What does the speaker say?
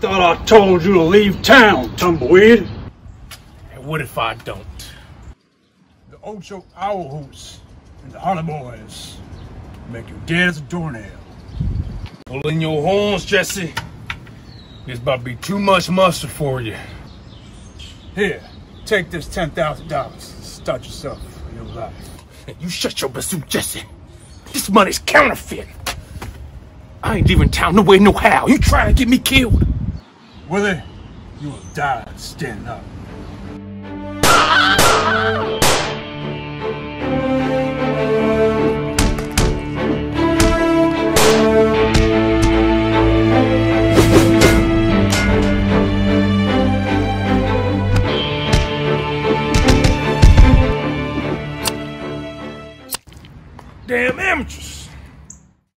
thought I told you to leave town, tumbleweed. And what if I don't? The Ocho Owl Hoots and the Holler Boys make you dead as a doornail. Pull in your horns, Jesse. There's about to be too much mustard for you. Here, take this $10,000. Start yourself for your life. You shut your bazoo, Jesse. This money's counterfeit. I ain't leaving town no way, no how. You trying to get me killed? Willie, you will die standing up. Damn amateurs.